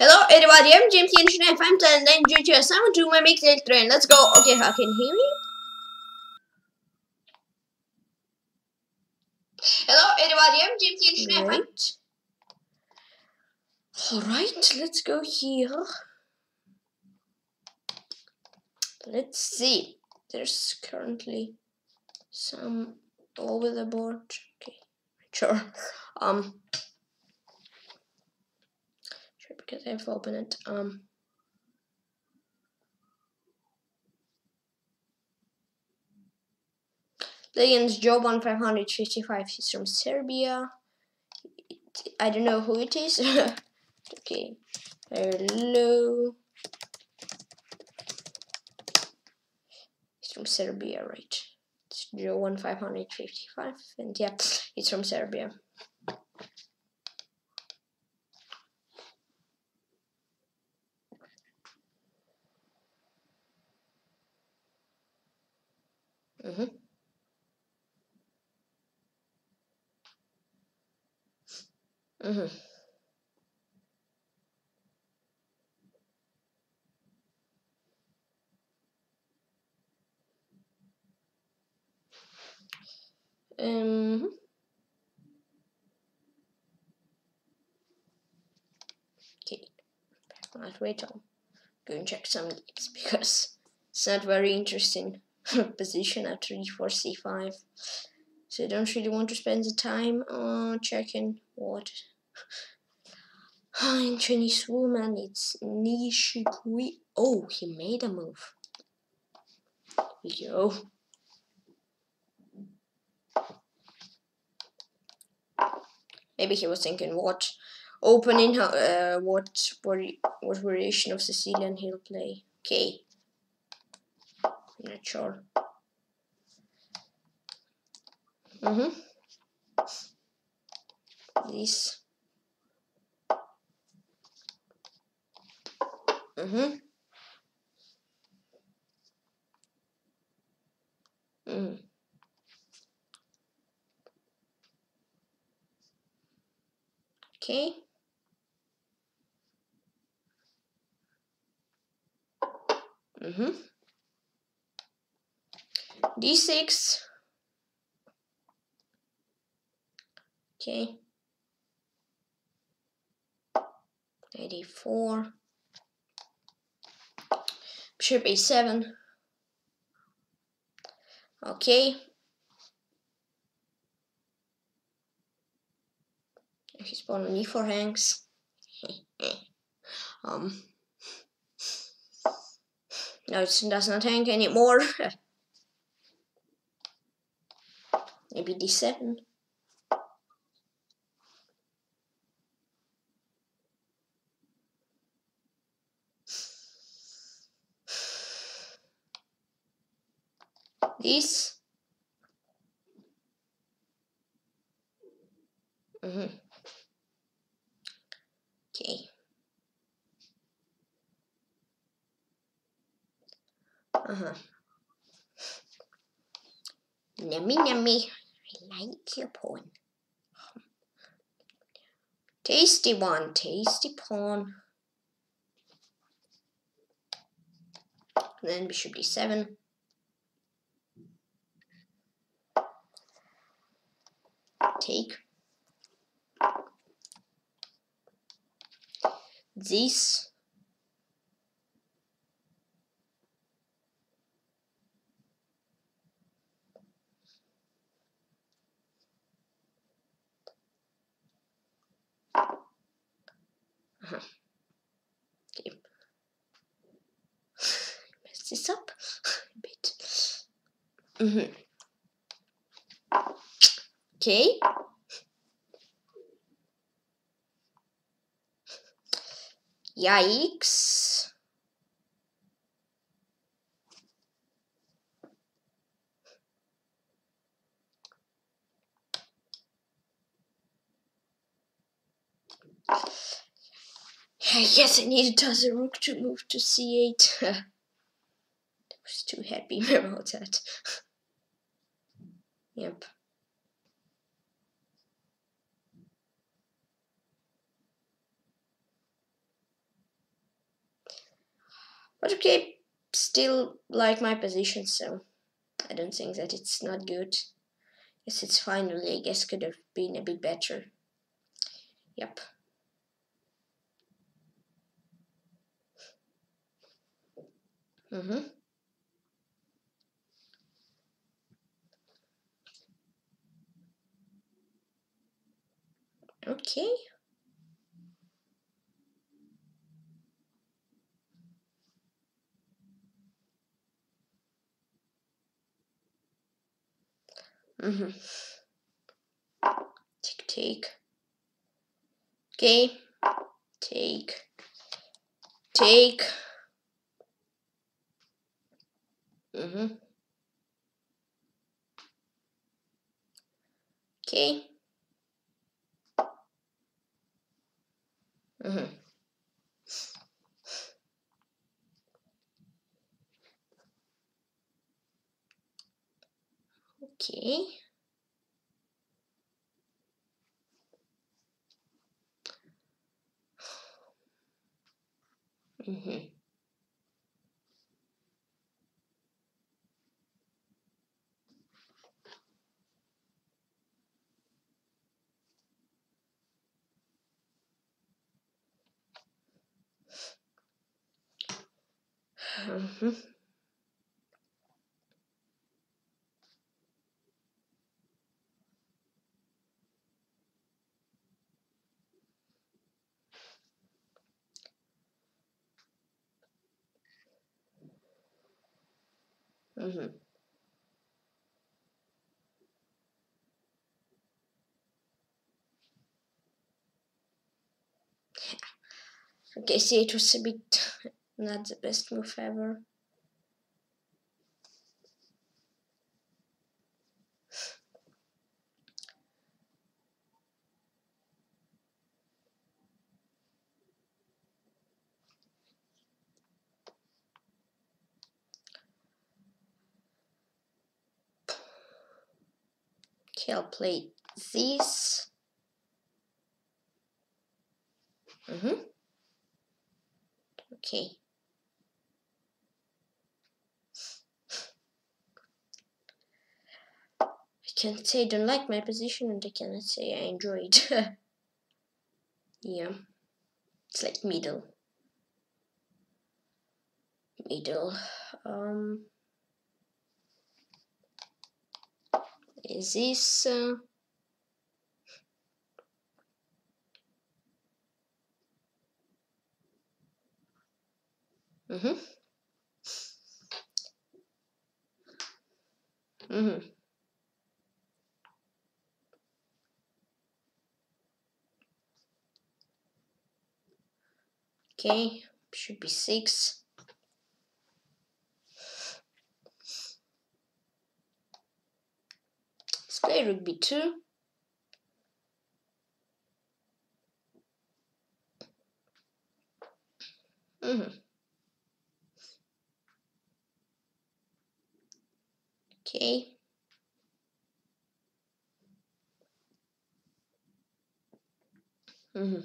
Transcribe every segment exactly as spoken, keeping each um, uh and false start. Hello everybody, I'm James the Internet five and then enjoy Chess. I'm doing my big little train. Let's go. Okay, how can you hear me? Hello everybody, I'm James the Internet right. five. Alright, let's go here. Let's see. There's currently some over the board. Okay, sure. Um Because I have to open it. Um. Against Jovan five five five. He's from Serbia. I don't know who it is. Okay. Hello. He's from Serbia, right? It's Jovan five five five, and yeah, he's from Serbia. Mm-hmm. Mm-hmm. Um. Okay. Not wait. I'm going to check some leads because it's not very interesting. Position at three, four, c five, so I don't really want to spend the time on uh, checking what oh, in Chinese woman it's Nishikui. Oh, he made a move. Yo, maybe he was thinking what opening how uh, what what variation of Sicilian he'll play. Okay, I'm not sure. Mm-hmm. This. Mm-hmm. Mm. Okay. Mm-hmm. d six. Okay. a d four. Bishop a seven. Okay. He's pawn on e four hangs. um. No, it does not hang anymore. Maybe d seven. This. Mm-hmm. Okay. Uh-huh. Yummy, yummy. I like your pawn. Tasty one, tasty pawn. And then bishop d seven. Take this. Uh-huh. Okay. Mess this up a bit. Mm-hmm. Okay. Yikes. I guess I needed another rook to move to c eight. I was too happy about that. Yep. But okay, still like my position, so I don't think that it's not good. Yes, it's finally, I guess, could have been a bit better. Yep. Mm-hmm. Okay. Mm-hmm. Take, take. Okay. Take. Take. Mm-hmm. Okay. Mm-hmm. Okay. Mm-hmm. Mm-hmm. Mm-hmm. Okay, see, it was a bit not the best move ever. Okay, I'll play this. Mm-hmm. Okay. I can't say I don't like my position, and I cannot say I enjoy it. Yeah, it's like middle. Middle. Um, is this... Uh, mm-hmm. Mm-hmm. Okay, should be six. Let's play rook b two. Mm-hmm. Okay. Mm-hmm.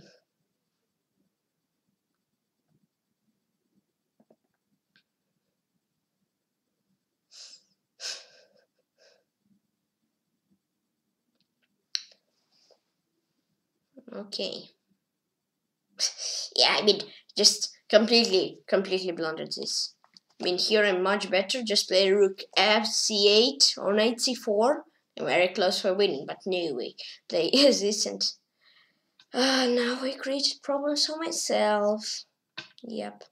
Okay. Yeah, I mean, just completely, completely blundered this. I mean, here I'm much better. Just play rook f c eight or knight c four. I'm very close for winning, but no way. Play this and... Uh, now I created problems for myself. Yep.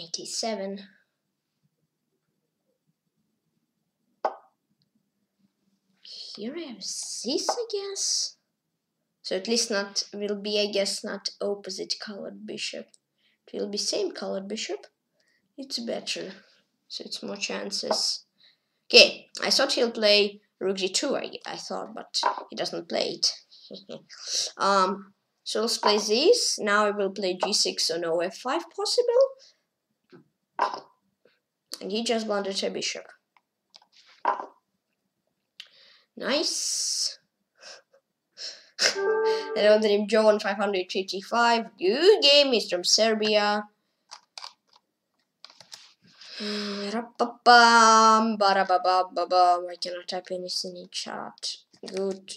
eighty-seven. Here I have this, I guess. So at least not will be, I guess, not opposite colored bishop. It will be same colored bishop. It's better, so it's more chances. Okay, I thought he'll play rook g two. I I thought, but he doesn't play it. um. So let's play this. Now I will play g six on f five possible. And he just blundered a bishop. Nice. Hello, name Jovan five five five. Good game, he's from Serbia. I cannot type anything in chat. Good.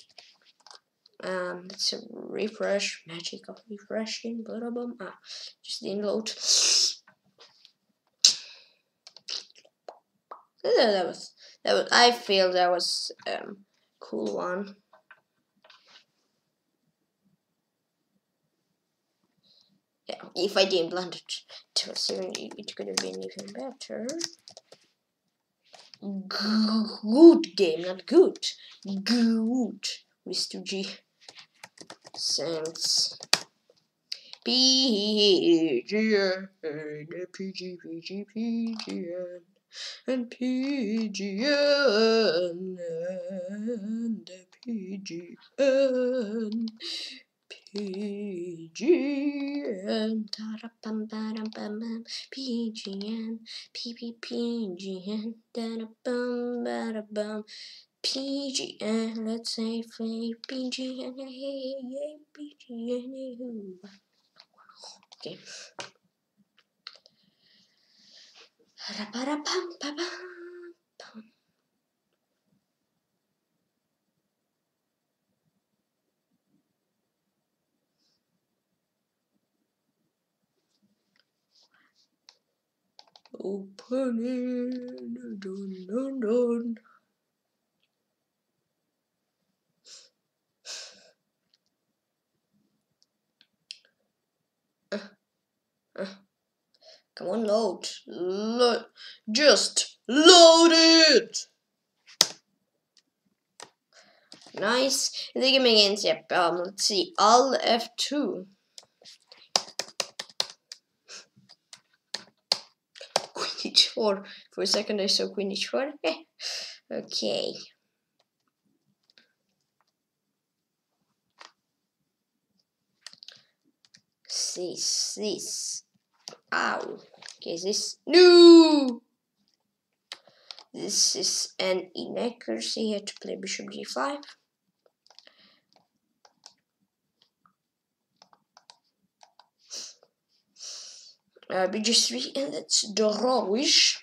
Um, let's refresh. Magic of refreshing. Ah, just didn't load. That was. That was. I feel that was um cool one. Yeah, if I didn't blunder it, it was even. It could have been even better. Good game, not good. Good with two G. Sense. P G N P G P G P G N and P G N and P G N P G N Tarapam Barapam P G N P P P G N Tarapam Barabam P G N, let's say play P G N, hey, yeah, P G N, okay. Open it, dun dun dun. Come on, load. Load. Just load it! Nice. The game against, yep. Um, let's see. All F two. Queen h four. For a second, I saw Queen h four. Okay. This, this. Ow. Okay, this. No! This is an inaccuracy. Here to play bishop g five. Uh, b g three, and that's drawish.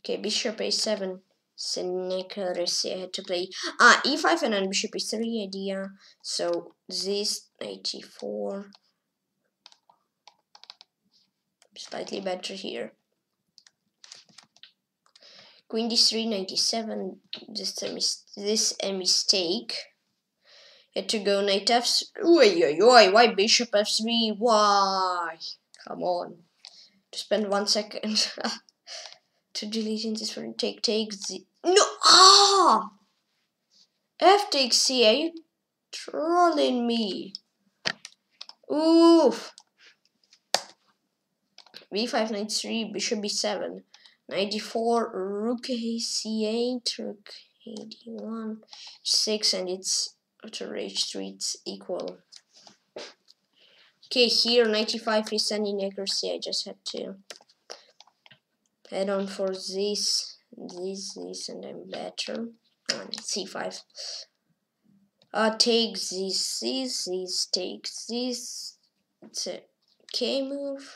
Okay, bishop a seven. It's an inaccuracy. I had to play. Ah, e five and then bishop e three idea. So this, a four. Slightly better here. Queen d three, ninety-seven. This a mis this a mistake. Had to go knight f three. Oi, oi, oi, why bishop f three? Why? Come on. To spend one second to deleting this one. Take take z. No. Ah. F takes c. Are you trolling me? Oof. b five, knight three, bishop b seven, knight d four, rook a c eight, rook a d one, six, and it's after h three, it's equal. Okay, here ninety-five is an inaccuracy. I just had to head on for this, this, this, and I'm better. On c five. Uh, take this, this, this, take this. It's a K move.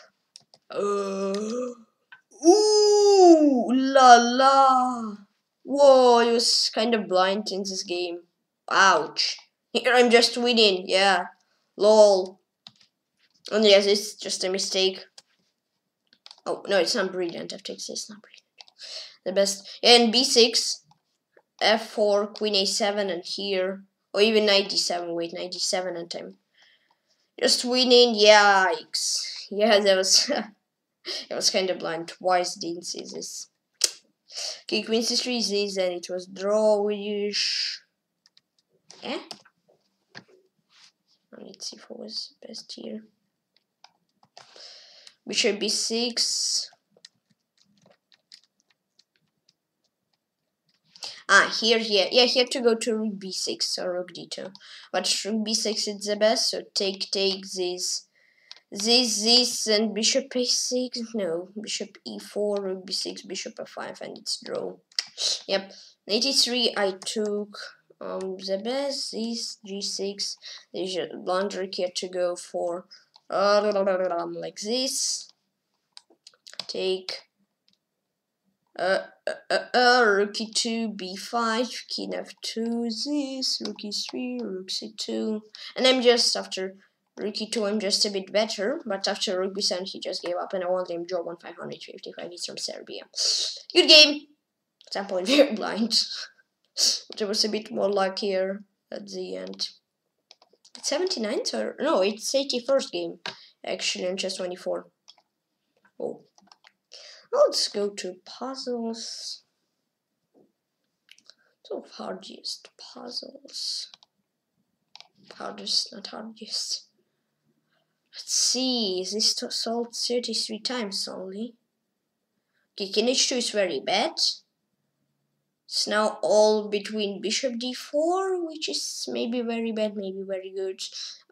Uh, ooh la la! Whoa, I was kind of blind in this game. Ouch! Here I'm just winning. Yeah, lol. And yes, it's just a mistake. Oh no, it's not brilliant. F takes it's not brilliant. The best. Yeah, and b six, f four, queen a seven, and here, or even ninety-seven. Wait, ninety-seven and time. Just winning. Yikes. Yeah, that was it was kind of blind. Twice didn't see this. Okay, queen c three is this, and it was drawish. Eh? Let's see what was best here. Bishop b six. Ah, here, yeah, yeah, he had to go to rook b six or rook d two. But rook b six is the best, so take, take this, this, this, and bishop a six. No, bishop e four, rook b six, bishop f five, and it's draw. Yep, eighty-three. I took um the best. This g six. There's a blunder here to go for uh, like this. Take uh, uh, uh, uh rook e two, b five, king f two, this, rook e three, rook c two, and I'm just after rook e two. I'm just a bit better, but after rook b seven he just gave up, and I won him. Jovan five five five is from Serbia. Good game. Sample very blind. But I was a bit more luckier at the end. It's seventy-ninth or no, it's eighty-first game actually on chess twenty-four. Oh, let's go to puzzles. So hardest puzzles. Hardest, not hardest. Let's see. Is this solved thirty-three times only? Okay, king h two is very bad. It's now all between bishop d four, which is maybe very bad, maybe very good.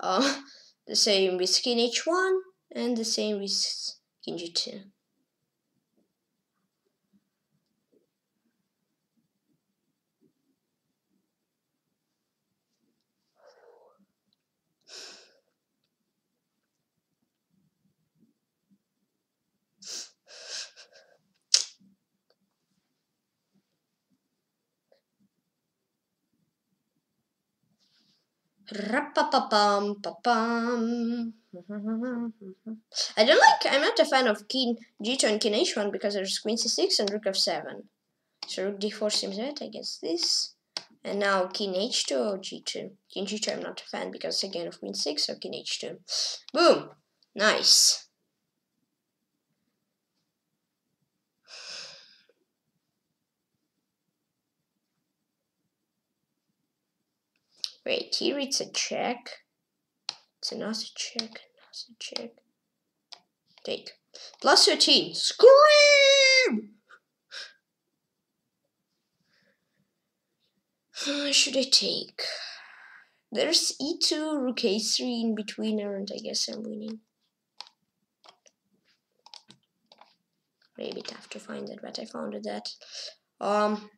Uh, the same with king h one and the same with king g two. I don't like, I'm not a fan of king g two and king h one because there's queen c six and rook f seven. So rook d four seems right, I guess this. And now king h two or g two. King g two I'm not a fan because again of queen six or king h two. Boom! Nice. Wait, here it's a check. It's another check, another check. Take. Plus thirteen. Scream! How should I take? There's e two, rook a three in between, and I guess I'm winning. Maybe tough to find it, but I found that. Um.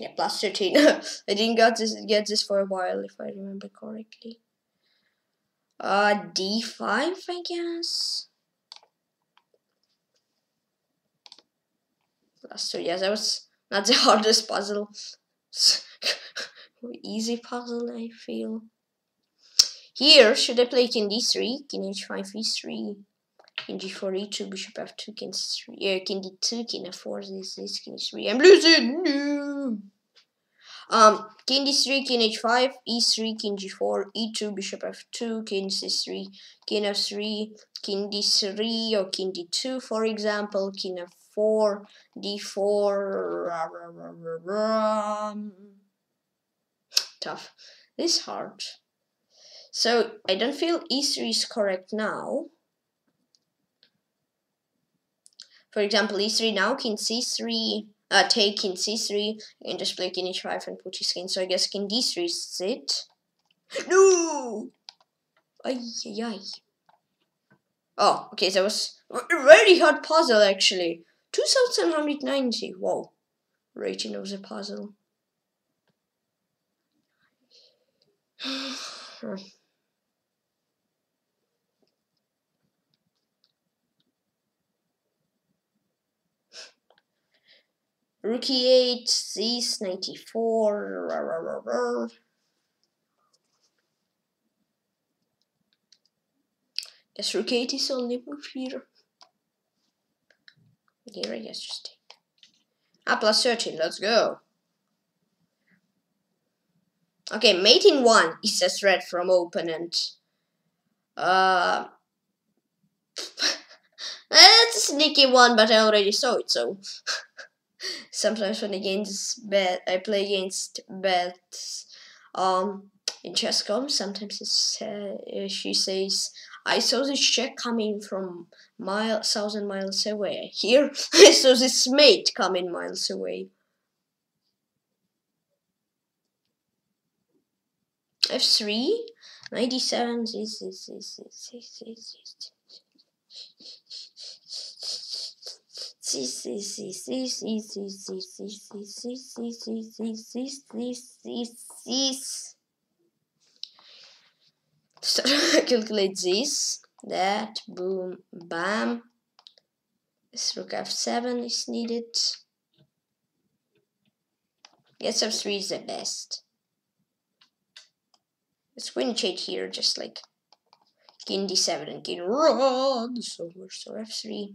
Yeah, plus thirteen. I didn't got this, get this for a while, if I remember correctly. Uh, d five, I guess. Plus two, yes, that was not the hardest puzzle. Easy puzzle, I feel. Here, should I play king d three, king h five, e three, king g four, e two, bishop f two, king three, uh, king d two, king f four, this, this, king e three. I'm losing! No! Um, king d three, king h five, e three, king g four, e two, bishop f two, king c three, king f three, king d three or king d two, for example, king f four, d four. Rah, rah, rah, rah, rah. Tough. This is hard. So I don't feel e three is correct now. For example, e three now, king c three, uh, take king c three, and just play king h five and put his king. So I guess king d three is it. No! Ay, ay, ay. Oh, okay, that was a very hard puzzle actually. two thousand one hundred ninety, wow. Rating of the puzzle. Rook e eight, c ninety-four. Rah, rah, rah, rah. Yes, rook e eight is only move here. Here, I guess just take. Ah, plus thirteen. Let's go. Okay, mate in one is a threat from opponent. Uh, that's a sneaky one, but I already saw it, so. Sometimes when against bad, I play against bets um in chess dot com. Sometimes it's, uh, she says I saw this check coming from mile thousand miles away. Here, I saw this mate coming miles away. F three, ninety-seven. This, this, this, this, this, this, this, this, this, this, this, this, this, this, this, this, this, this. So calculate this, that, boom, bam. This rook F seven is needed. Yes, F three is the best. Let's queen check here, just like king D seven and king run. So where's so F three?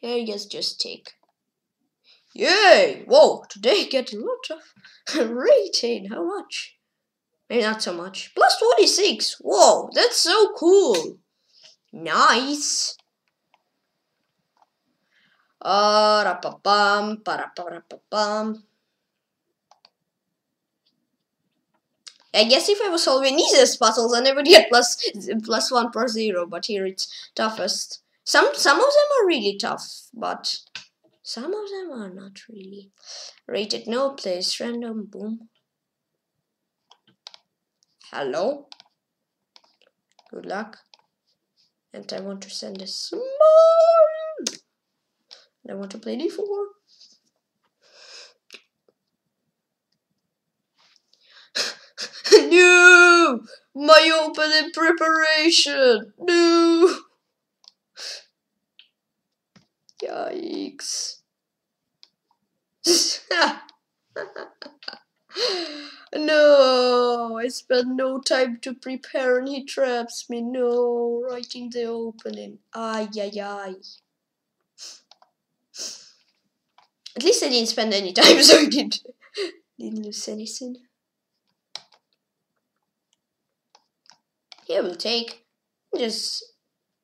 Here, yes, just take. Yay! Whoa! Today get a lot of rating. How much? Maybe not so much. Plus twenty-six. Whoa, that's so cool. Nice. Uh, ra pa pam, pa ra pa ra pa pam. I guess if I was solving easiest puzzles, I never get plus plus one per zero. But here it's toughest. Some some of them are really tough, but some of them are not really. Rated no, place random, boom. Hello. Good luck. And I want to send a small. I want to play D four. No! My opening preparation! No! Yikes. No, I spent no time to prepare and he traps me. No, writing the opening. Ay, ay, ay. At least I didn't spend any time, so I didn't, didn't lose anything. Here we'll take, just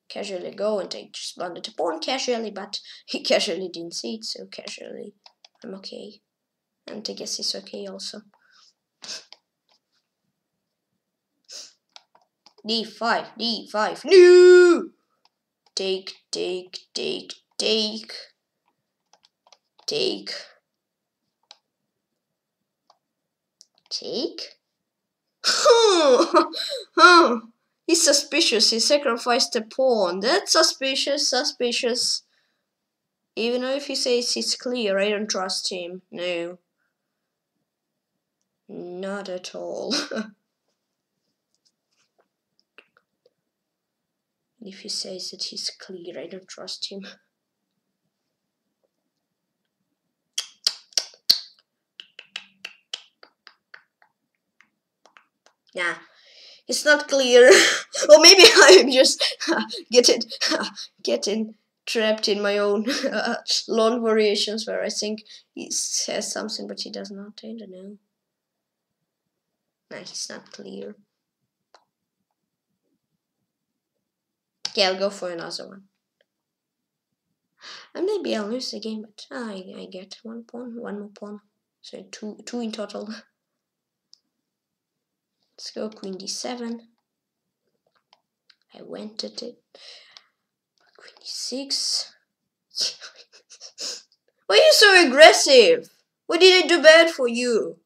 casually go and take, just bonded a pawn casually, but he casually didn't see it, so casually I'm okay. And I guess he's okay also. D five, D five, no! Take, take, take, take, take, take. He's suspicious, he sacrificed a pawn. That's suspicious, suspicious. Even though if he says it's clear, I don't trust him. No. Not at all. If he says that he's clear, I don't trust him. Nah, it's not clear. Or maybe I'm just getting, getting trapped in my own long variations where I think he says something but he does not. I don't know. Nah, he's not clear. Yeah, I'll go for another one. And maybe I'll lose the game, but I I get one pawn, one more pawn. So two two in total. Let's go queen D seven. I went at it. Queen D six. Why are you so aggressive? What did I do bad for you?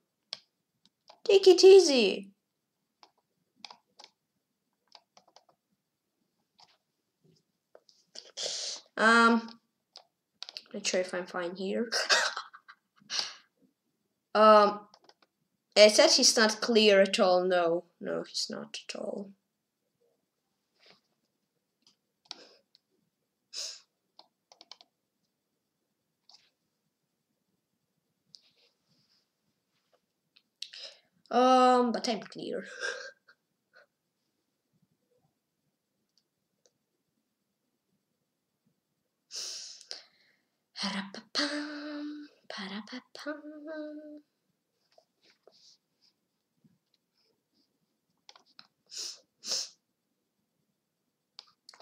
Take it easy. Um, not sure if I'm fine here. um, I said he's not clear at all. No, no, he's not at all. Um, but I'm clear. Pa-ra-pa-pam, pa-ra-pa-pam.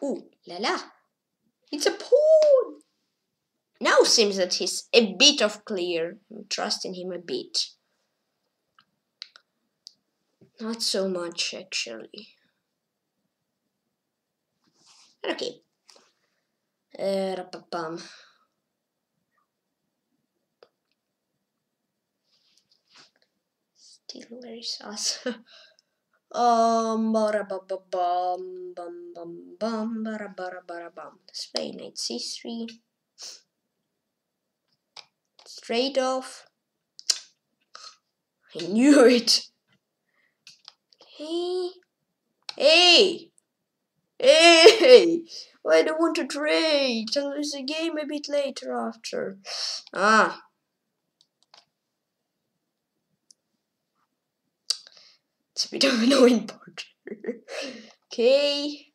Ooh la la! It's a pawn. Now seems that he's a bit of clear. I'm trusting him a bit. Not so much actually. Okay. Uh, rapapam. Still very sus. Um, barabababam, bam, bam, bam, barabarabam. Spade knight c three. Straight off. I knew it. Hey, hey, hey! I don't want to trade. There's a game a bit later after. Ah. It's a bit of an annoying part. Okay.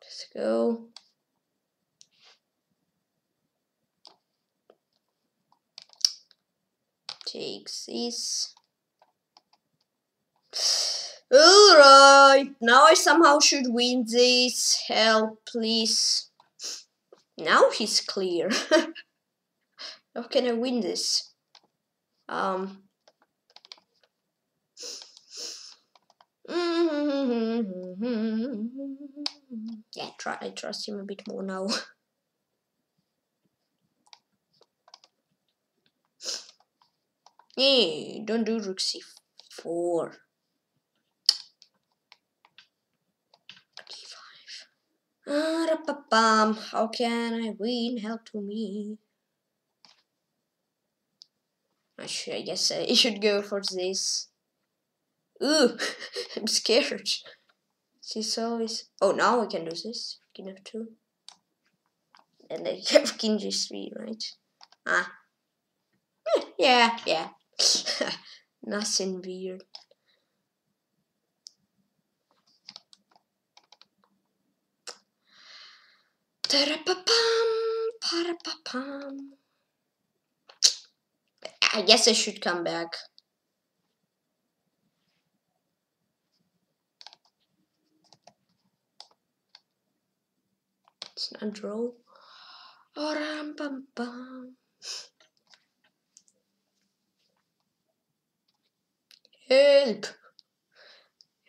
Let's go. Take this. Alright, now I somehow should win this. Help, please. Now he's clear. How can I win this? Um. Yeah, try. I trust him a bit more now. Hey, don't do rook c four. Ah, rapapam. How can I win? Help to me. I should. I guess I should go for this. Ooh, I'm scared. This always. Oh, now I can do this. King f two. And I have king g three, right? Ah. Yeah, yeah. Nothing weird. I guess I should come back. It's not draw. Oh, ram bam bam. Help!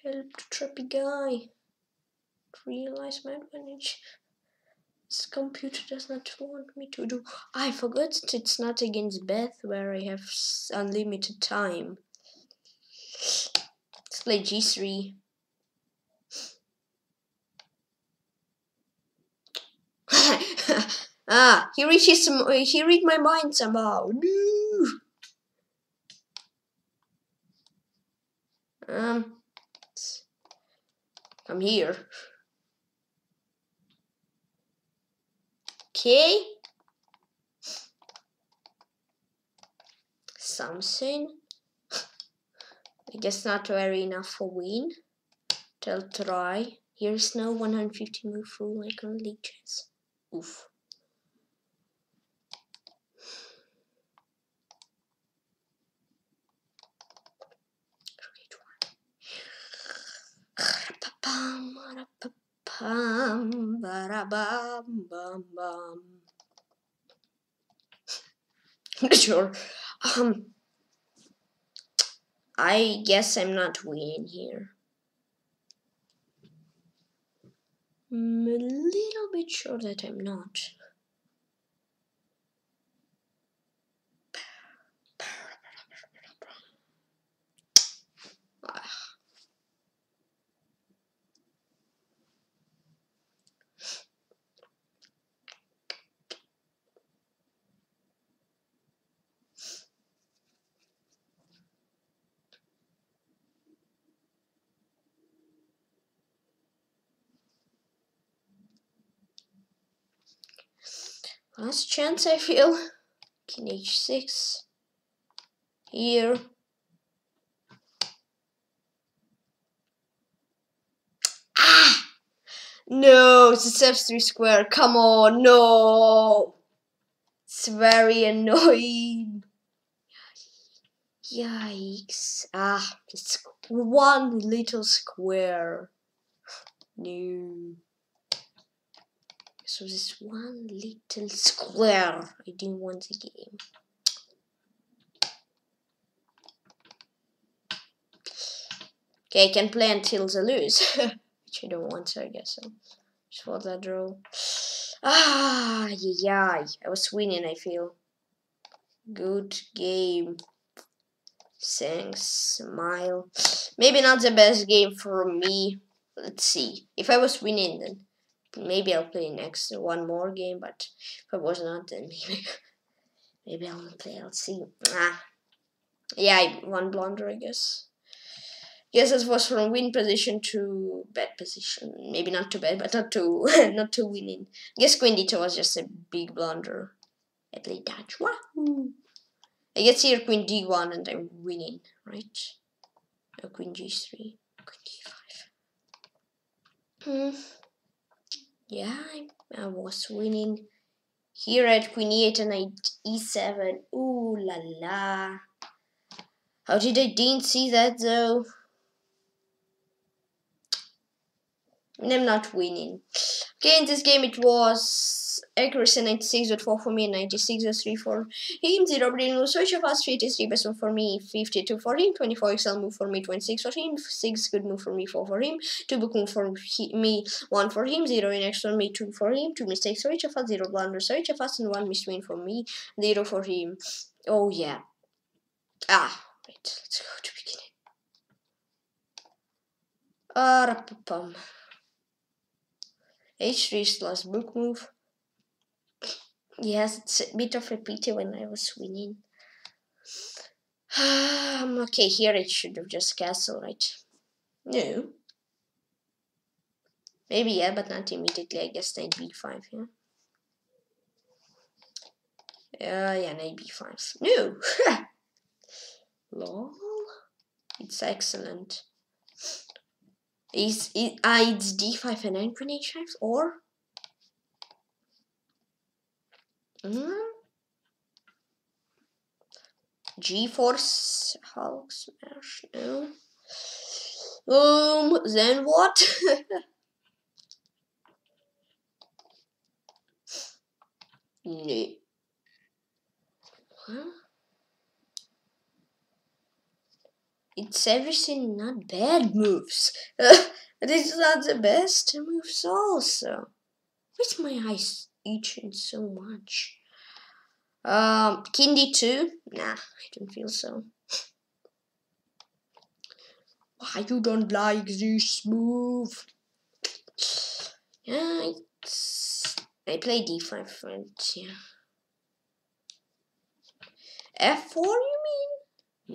Help the trappy guy. Realize my advantage. This computer does not want me to do. I forgot it's not against Beth where I have unlimited time. Let's play g three. Ah, he reaches some. He read my mind somehow. No. Um, I'm here. Okay. Something. I guess not very enough for win. I'll try. Here's no one hundred fifty move rule like on League Chess. Oof. Bam, barabam, bam, bam. Sure. Um. I guess I'm not winning here. I'm a little bit sure that I'm not. Last chance, I feel. King h six. Here. Ah! No, it's f three square. Come on, no! It's very annoying. Yikes. Ah, it's one little square. No. So this one little square. I didn't want the game. Okay, I can play until they lose. which I don't want, so I guess I'll just fold that draw. Ah, yeah, I was winning, I feel. Good game. Thanks, smile. Maybe not the best game for me. Let's see. If I was winning, then maybe I'll play next one more game, but if I was not, then maybe, maybe I'll play. Let's see. Ah. Yeah, I won blunder, I guess. Guess it was from win position to bad position. Maybe not too bad, but not too not too winning. Guess Queen D two was just a big blunder. I played Dutch. Wahoo! I guess here Queen D one and I'm winning, right? No, Queen G three, Queen D five. Hmm. Yeah, I, I was winning. Here at Queen E eight and I E seven. Ooh la la. How did I didn't see that though? And I'm not winning. Okay, in this game it was accuracy ninety-six point four for me and ninety-six point three for him, zero brain move switch of us, fifty-three best move for me, fifty-two for him, twenty-four excel move for me, twenty-six for him, six good move for me, four for him, two book move for he, me, one for him, zero in X for me, two for him, two mistakes for each of us, zero blunder for each of us, and one miswin for me, zero for him. Oh yeah. Ah, wait, let's go to beginning. Ah, pum. H three is the last book move. Yes, it's a bit of repeated when I was winning. Um, okay, here I should have just castled, right? No. Maybe, yeah, but not immediately. I guess knight b five, yeah? Uh, yeah, knight b five. No! Lol. It's excellent. Is it, uh, it's d five and then queen h five, or mm? g four Hulk smash, no. Um, then what? No. Huh? It's everything not bad moves. But it's not the best moves also. Why's my eyes itching so much? Um, King D two? Nah, I don't feel so. Why you don't like this move? Yeah, it's... I play D five, right? Yeah. F four you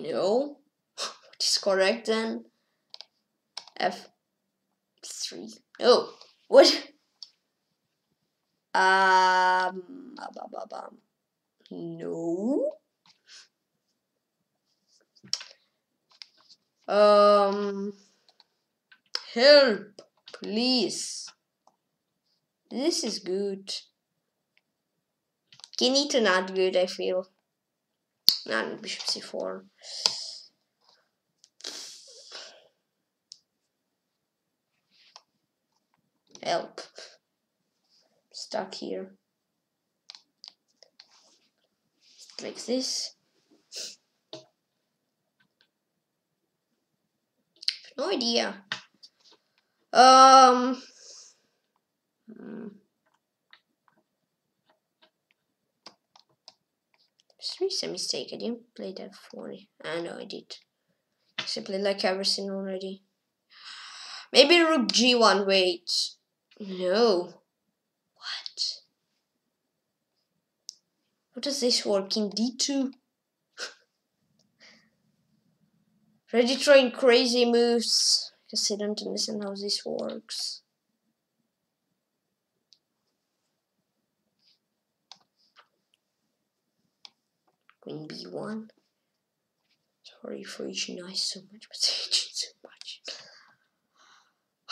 mean? No. Is correct then. F three. Oh, what? Um. No. Um. Help, please. This is good. King E two not good. I feel. Not bishop C four. Help. Stuck here. Like this. No idea. Um. It's a mistake. I didn't play that for you. I know I did. I played like everything already. Maybe rook G one. Wait. No. What? What does this work in D two? Ready trying crazy moves. Because I don't understand how this works. Queen B one. Sorry for itching eyes so much, but they itching so much.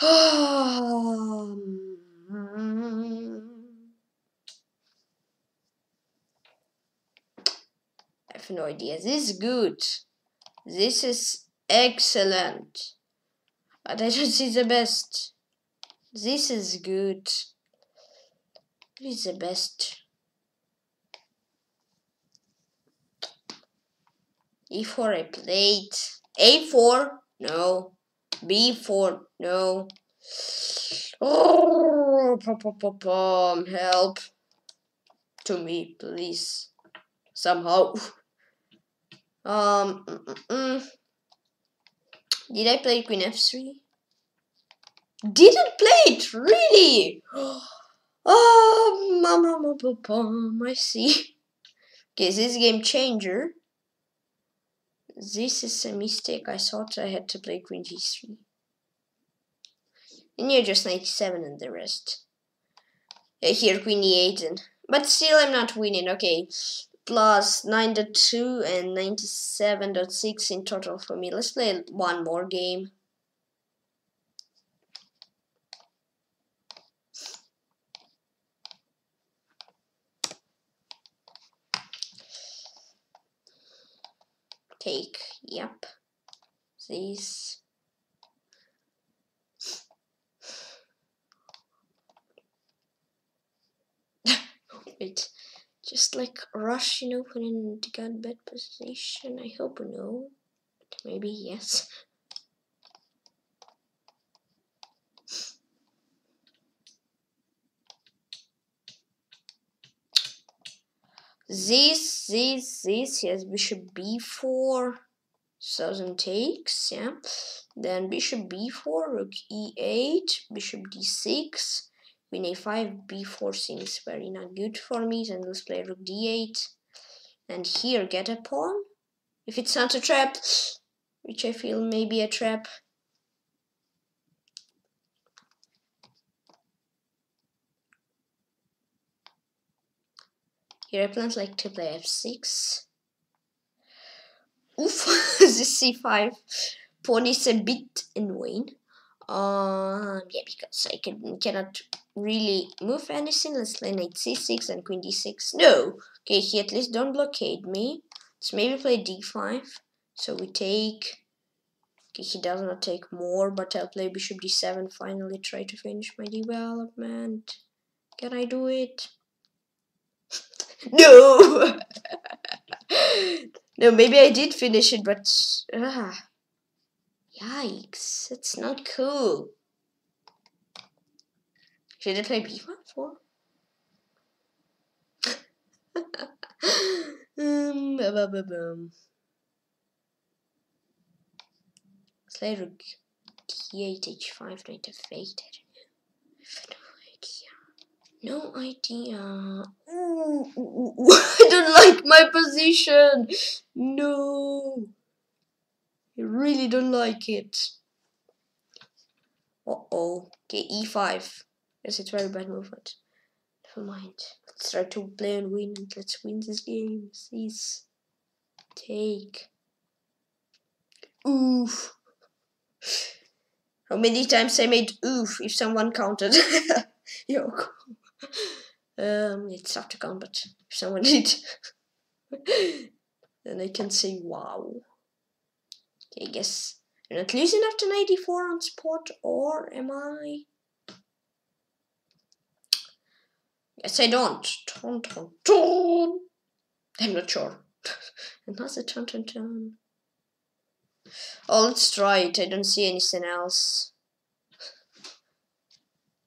Um, I have no idea. This is good. This is excellent. But I don't see the best. This is good. This is the best. E four I played. A four? No. B four, no. Oh, pom, pom, pom, pom. Help to me, please. Somehow. Um. Mm, mm, mm. Did I play queen f three? Didn't play it, really. Oh, mama, mama, pom, pom. I see. Okay, this is game changer. This is a mistake. I thought I had to play queen g three. And you're just ninety-seven and the rest. Here, queen e eight. And, but still, I'm not winning. Okay. Plus nine point two and ninety-seven point six in total for me. Let's play one more game. Take, yep. These. Wait. Just like rushing open and got bad position. I hope no. But maybe yes. This, this, this, yes, bishop b four, thousand takes, yeah. Then bishop b four, rook e eight, bishop d six, queen a five, b four seems very not good for me. Then let's play rook d eight. And here, get a pawn. If it's not a trap, which I feel may be a trap. Here I plan like to play f six. Oof, this c five pawn is a bit annoying. Um, yeah, because I can cannot really move anything. Let's play knight c six and queen d six. No, okay, he at least don't blockade me. Let's maybe play d five. So we take. Okay, he does not take more, but I'll play bishop d seven. Finally, try to finish my development. Can I do it? No! No, maybe I did finish it, but... Ah. Yikes, that's not cool. Should I play b one four? um, ba -ba -ba -bum. Let's play rook d eight, h five, knight f eight. No idea. Ooh, ooh, ooh, ooh. I don't like my position. No. I really don't like it. Uh-oh. Okay, e five. Yes, it's very bad movement. Never mind. Let's try to play and win. And let's win this game. Please. Take. Oof. How many times I made oof if someone counted? Yo. Um, it's tough to count, but if someone did, then I can say wow. Okay, I guess I'm not losing after ninety-four on spot, or am I? Yes, I don't. Turn, turn, turn. I'm not sure. Another turn, turn, turn. Oh, let's try it. I don't see anything else.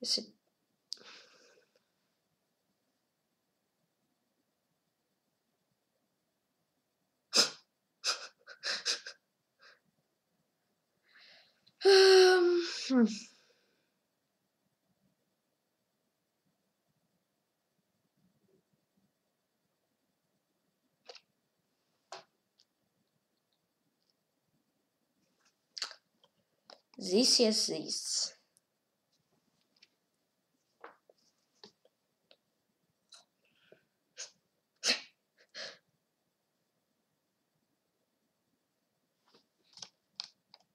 Is it? Um, hmm. This, yes, this.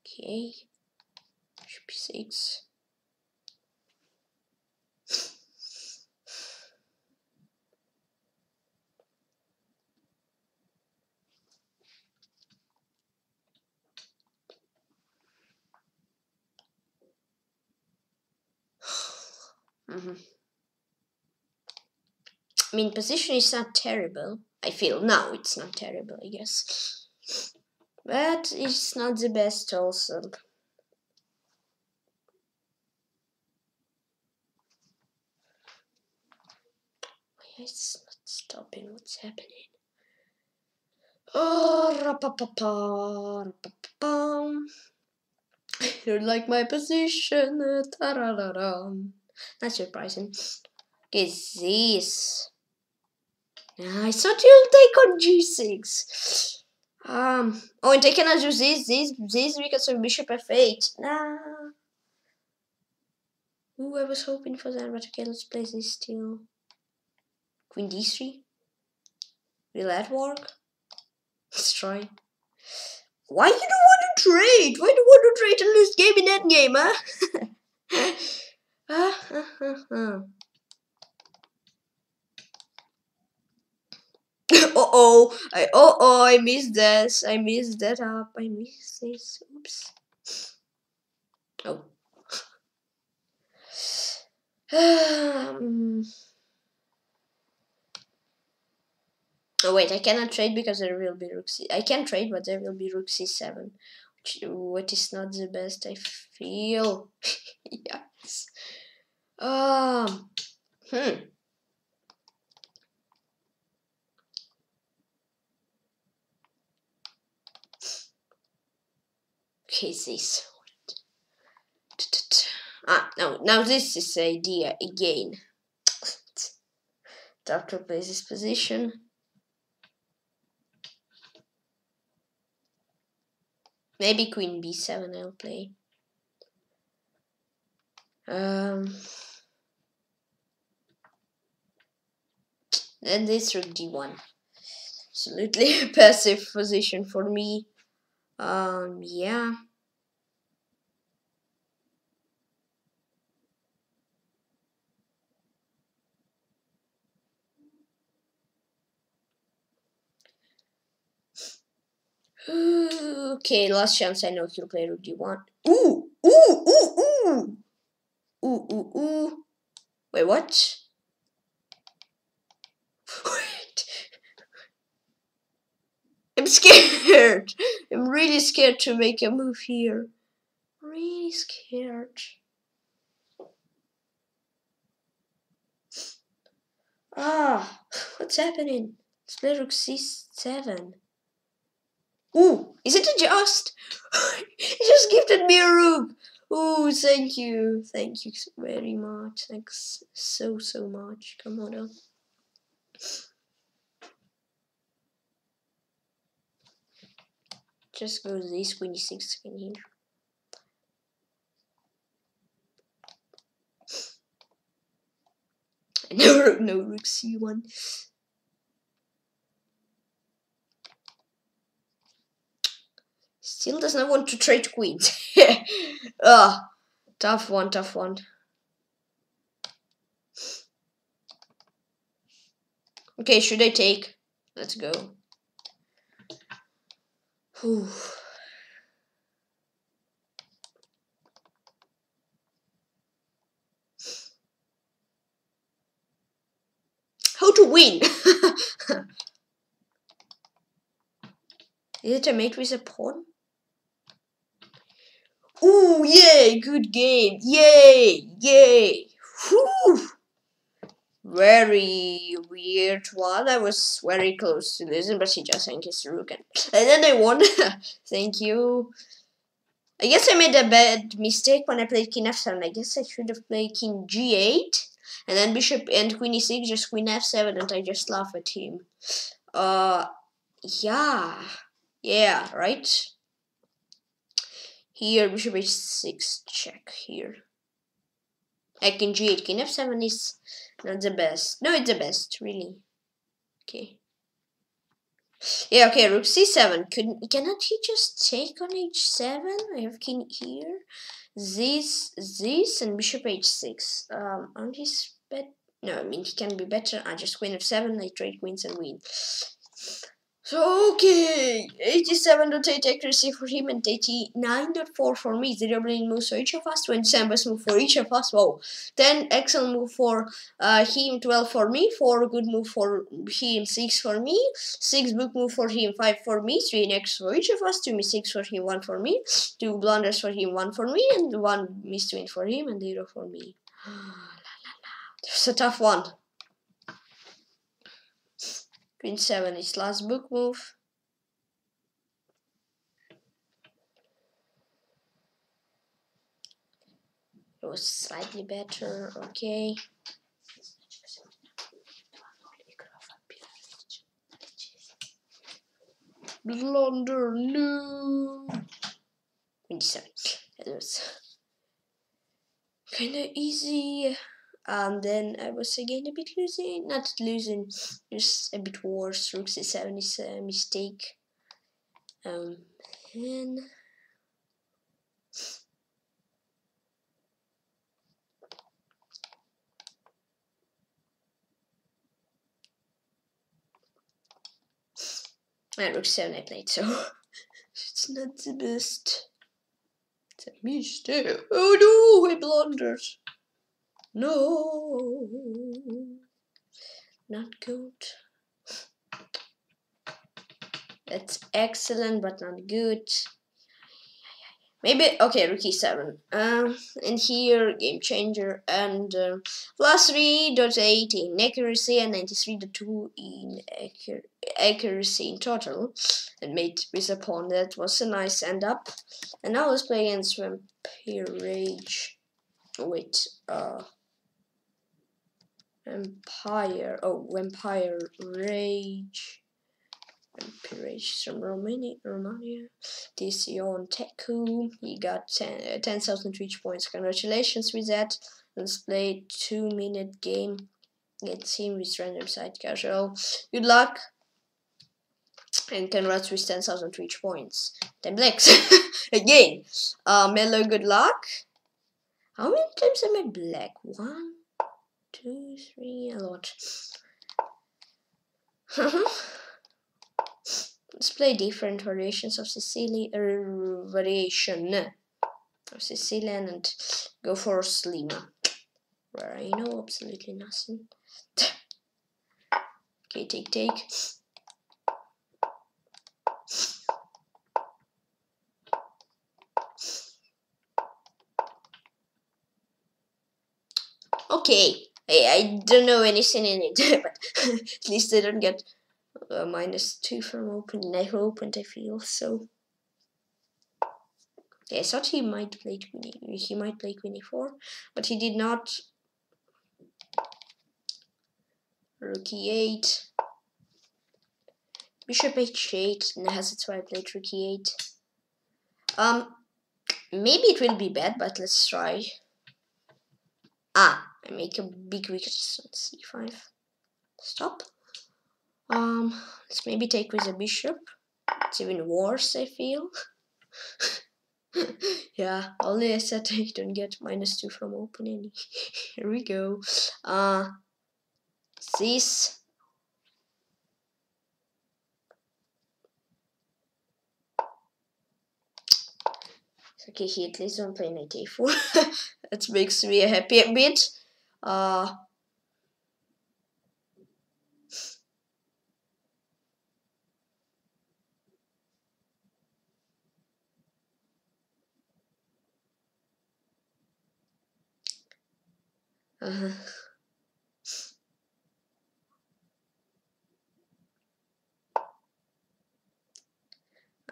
Okay. Six. Mm-hmm. I mean, position is not terrible. I feel now it's not terrible, I guess, but it's not the best also. It's not stopping. What's happening? Oh, ra-pa-pa-pa, ra-pa-pa-pam. I don't like my position. Ta-ra-ra-ram. Not surprising. G six. I thought you'll take on G six. Um. Oh, and I cannot do this, this, this because of Bishop F eight. Nah. Ooh, I was hoping for that, but okay, let's play this still. Queen D three. Will that work? Destroy. Why you don't want to trade? Why do you want to trade and lose game in that game, huh? Ah, ah, ah, ah. Uh oh, I oh oh I missed this. I missed that up. I missed this. Oops. Oh. um. Oh wait, I cannot trade because there will be rook c. I can trade, but there will be rook c seven, which what is not the best. I feel. Yes. Um. Hmm. Okay, this. Ah, no, now this is the idea again. Doctor plays this position. Maybe Queen B seven I'll play. Um, then this rook D one. Absolutely a passive position for me. Um, yeah. Ooh, okay, last chance. I know he'll play rook D one. Ooh, ooh, ooh, ooh. Ooh, ooh, ooh. Wait, what? Wait. I'm scared. I'm really scared to make a move here. Really scared. Ah, what's happening? Let's play rook C seven. Ooh, is it just? He just gifted me a rook. Ooh, thank you. Thank you very much. Thanks so, so much, Komodo. Just go this queen six in here. No, no rook C one. Still does not want to trade queens. Ah, oh, tough one, tough one. Okay, should I take? Let's go. Whew. How to win? Is it a mate with a pawn? Ooh, yay! Good game! Yay! Yay! Whew. Very weird one. I was very close to losing, but he just sank his rook, and, and then I won. Thank you. I guess I made a bad mistake when I played king F seven. I guess I should have played king G eight, and then bishop and queen E six, just queen F seven, and I just laugh at him. Uh, yeah, yeah, right. Here, bishop H six, check here. I can G eight, king F seven is not the best. No, it's the best, really. Okay. Yeah, okay, rook C seven. Couldn't, cannot he just take on H seven? I have king here. This, this, and bishop H six. Um, aren't his bet? No, I mean, he can be better. I just queen F seven, I trade queens and win. So, okay, eighty-seven point eight accuracy for him and eighty-nine point four for me. Zero brilliant moves for each of us, twenty-seven best move for each of us. Wow, ten excellent move for uh, him, twelve for me, four good move for him, six for me, six book move for him, five for me, three next for each of us, two mistakes for him, one for me, two blunders for him, one for me, and one missed win for him, and zero for me. There's a tough one. Queen seven is last book move. It was slightly better, okay. Blunder, no. Queen seven. It was kind of easy. And then I was again a bit losing, not losing, just a bit worse. Rook c seven is a mistake. Um, and and rook c seven I played, so it's not the best. It's a mistake. Oh no, I blundered. No, not good. That's excellent, but not good. Maybe okay. Rook e seven. Um, and here game changer and uh, plus three dot eight in accuracy and ninety three dot two in accur accuracy in total. And mate with a pawn. That was a nice end up. And now let's play against Vampire Rage. Wait, uh. Vampire, oh, Vampire Rage, Vampire Rage from Romania, Romania. This Yon Teku, he got ten thousand reach points. Congratulations with that. Let's play two minute game. Get him with random side casual. Good luck, and congrats with ten thousand reach points. Ten blacks again. Uh, Mello, good luck. How many times am I black? One, two, three, a lot. Let's play different variations of Sicilian, er, variation of Sicilian and go for Slima, where I know absolutely nothing. Okay, take, take. Okay, I, I don't know anything in it, but at least I don't get uh, minus two from opening. I opened, I feel so. Yeah, I thought he might play queen. He might play queen e four, but he did not. Rook e eight, bishop h eight. Nah, that's why I played rook e eight. Um, maybe it will be bad, but let's try. Ah. I make a big wicket on c five. Stop. Um, let's maybe take with a bishop. It's even worse, I feel. Yeah, only I said I don't get minus two from opening. Here we go. Uh, this. Okay, he at least don't play knight a four. That makes me a happy bit. Uh, uh-huh.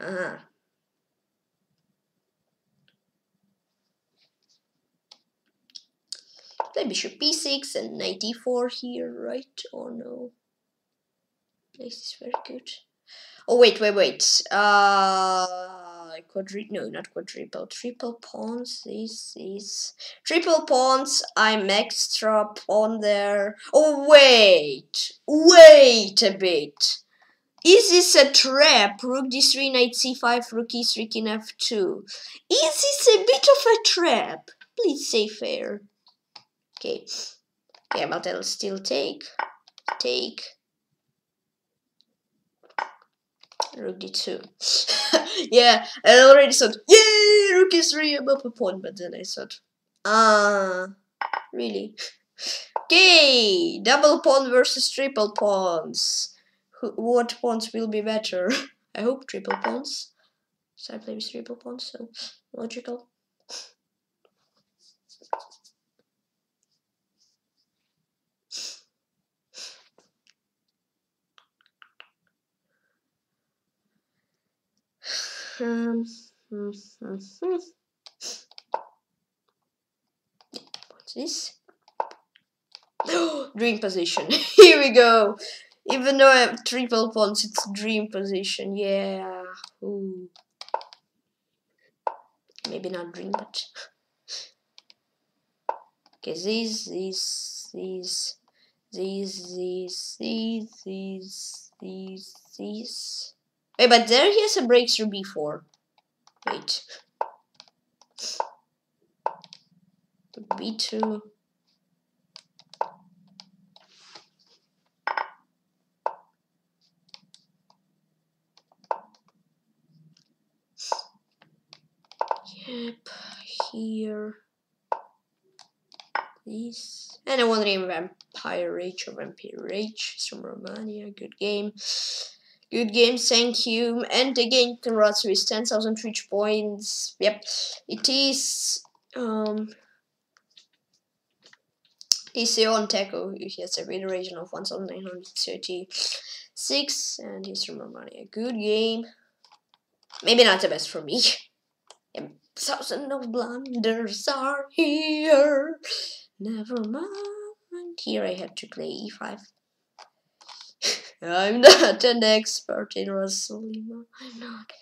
Uh-huh. Bishop b six and knight e four here, right? Oh no, this is very good. Oh wait, wait, wait. Uh, quadri no, not quadruple, triple pawns. This is triple pawns. I'm extra pawn there. Oh wait, wait a bit. Is this a trap? Rook d three, knight c five, rook e three, king f two. Is this a bit of a trap? Please say fair. Okay, yeah, but I'll still take, take, rook d two. Yeah, I already thought, yay, rook e three, I'm up a pawn, but then I thought, ah, really? Okay, double pawn versus triple pawns. Who, what pawns will be better? I hope triple pawns. So I play with triple pawns, so logical. Um, what's this? Dream position. Here we go. Even though I have triple pawns, it's dream position. Yeah. Ooh. Maybe not dream, but okay. These, these, these, these, these, these, these, these, these. Wait, but there he has a breakthrough b four. Wait. b two. Yep, here. This. And I want to name Vampire Rage or Vampire Rage. It's from Romania. Good game. Good game, thank you. And again, congrats with ten thousand reach points. Yep, it is. Um, it's on Teco. He has a federation of one thousand nine hundred thirty-six. And he's from Romania. Good game. Maybe not the best for me. Yep. Thousands of blunders are here. Never mind. Here I have to play e five. I'm not an expert in Rosalima. I'm not.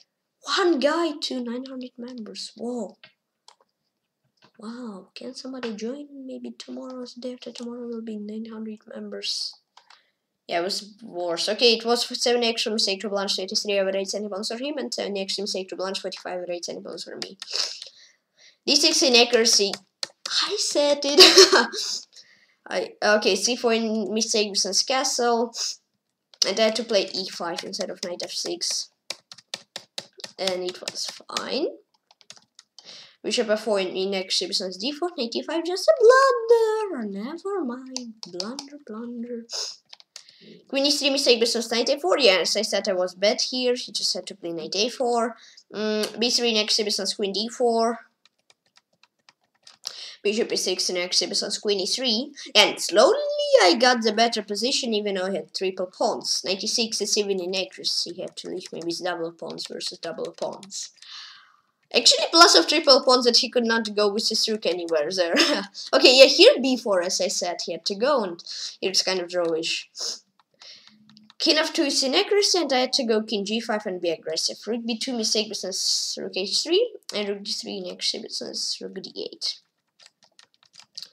One guy to nine hundred members. Whoa. Wow. Can somebody join? Maybe tomorrow's day after tomorrow will be nine hundred members. Yeah, it was worse. Okay, it was for seven extra mistake to blanch twenty-three over eight pounds for him and seven extra mistake to blanch forty-five over eight pounds for me. d six in accuracy. I said it. I okay. c four in mistake versus castle. And I had to play e five instead of knight f six. And it was fine. Bishop f four in extra business d four, knight e five, just a blunder. Never mind. Blunder, blunder. Queen e three mistake business knight a four. Yes, I said I was bad here. He just had to play knight a four. Mm, b three in extra business queen d four. Bishop e six and next business queen e three, and slowly I got the better position even though I had triple pawns. ninety-six is even in accuracy, you have to leave me with double pawns versus double pawns. Actually plus of triple pawns that he could not go with his rook anywhere there. Okay, yeah, here b four as I said he had to go and it's kind of drawish. King f two is inaccuracy and I had to go king g five and be aggressive. Rook b two mistake business rook h three and rook d three in accuracy business rook d eight.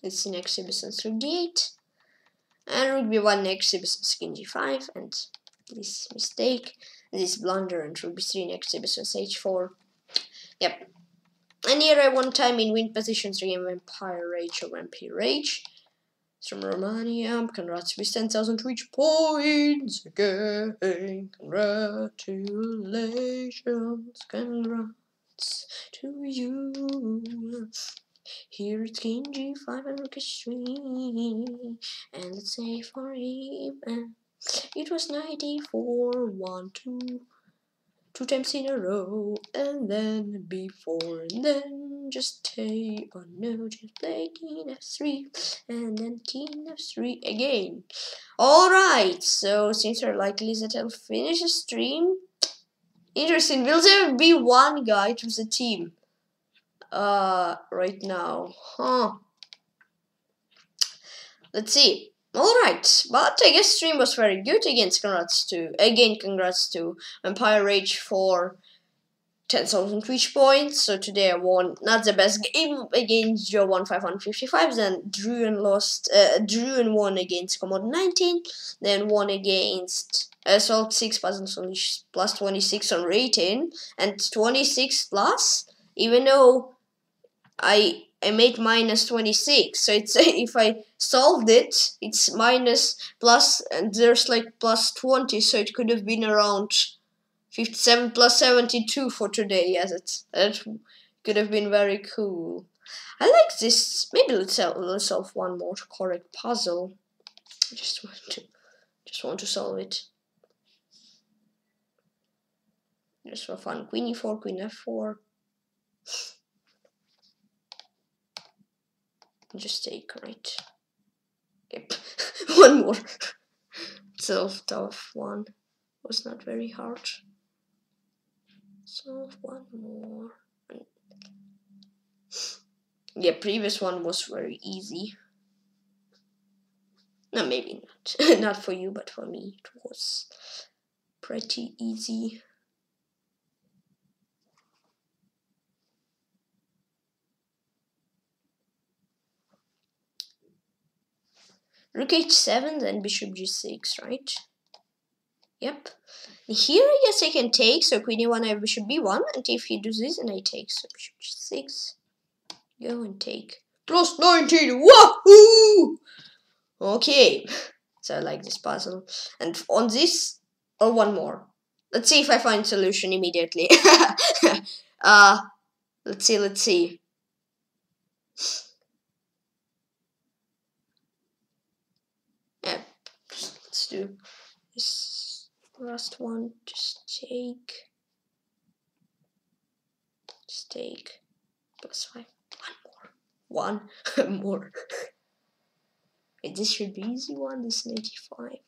It's in exhibitions rook d eight and rook b one exhibitions king g five and this mistake, this blunder and rook b three in exhibitions h four. Yep. And here I won time in win position three and Vampire Rage or Vampire Rage. It's from Romania. Congrats with ten thousand Twitch points again. Congratulations. Congrats to you. Here it's king g five and rook h three, and let's say for even. It was ninety-four, one, two, two times in a row, and then b four, and then just stay on no, just play king f three, and then king f three again. Alright, so since we're likely that I'll finish the stream, interesting, will there be one guy to the team? Uh, right now, huh? Let's see. All right, but I guess stream was very good. Again, congrats to again, congrats to Vampire Rage for ten thousand Twitch points. So today I won not the best game against Jovan five five five. Then drew and lost. Uh, drew and won against Komodo nineteen. Then won against Assault six plus plus twenty six on rating and twenty six plus. Even though I I made minus twenty-six, so it's if I solved it, it's minus plus and there's like plus twenty, so it could have been around fifty-seven plus seventy-two for today. Yes, it that could have been very cool. I like this. Maybe let's let's solve one more correct puzzle. I just want to just want to solve it just for fun. Queen e four, queen f four. Just take right. Yep, one more. Self tough one was not very hard. solve one more. Yeah, previous one was very easy. No, maybe not. Not for you, but for me it was pretty easy. Rook h seven, then bishop g six, right? Yep. Here I guess I can take, so queen e one, I have bishop b one, and if he does this, and I take, so bishop g six, go and take. Plus nineteen, wahoo! Okay, so I like this puzzle. And on this, or oh, one more. Let's see if I find solution immediately. uh, let's see, let's see. Yeah, let's do this last one. Just take. Just take. Plus five. One more. One more. This should be easy one, this ninety-five.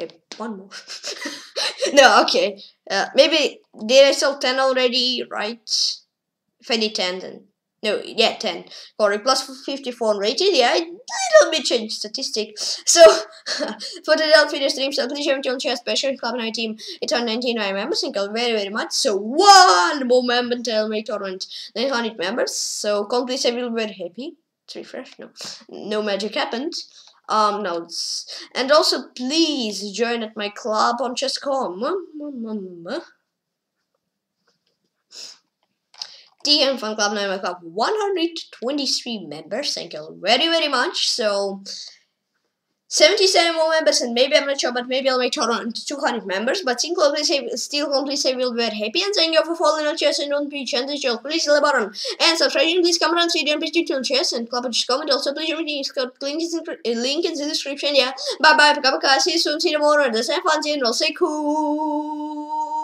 Okay, one more. No, okay. Uh, maybe, did I sell ten already, right? If I did ten, then. No, yeah, ten. Correct, plus fifty-four rated. Yeah, I little bit changed statistic. So, for the adult video stream, so please join me on Chess dot com, it's on nineteen members, thank you very, very much. So, one more member until make tournament nine hundred members. So, complete, I will be very happy. It's refreshed, no. No magic happened. Um, no. And also, please join at my club on Chess dot com. D M Fun Club, now I have one hundred twenty-three members, thank you very very much, so seventy-seven more members, and maybe I'm not sure, but maybe I'll make around two hundred members, but still complete, still complete, I will be very happy, and thank you for following on Chess and on Twitch and the channel, please like button, and subscribe, please comment on this video, and please do on Chess and Club, just comment, also please read the link in the description, yeah, bye bye, paka paka, see you soon, see you tomorrow, and have fun, and I'll say cool.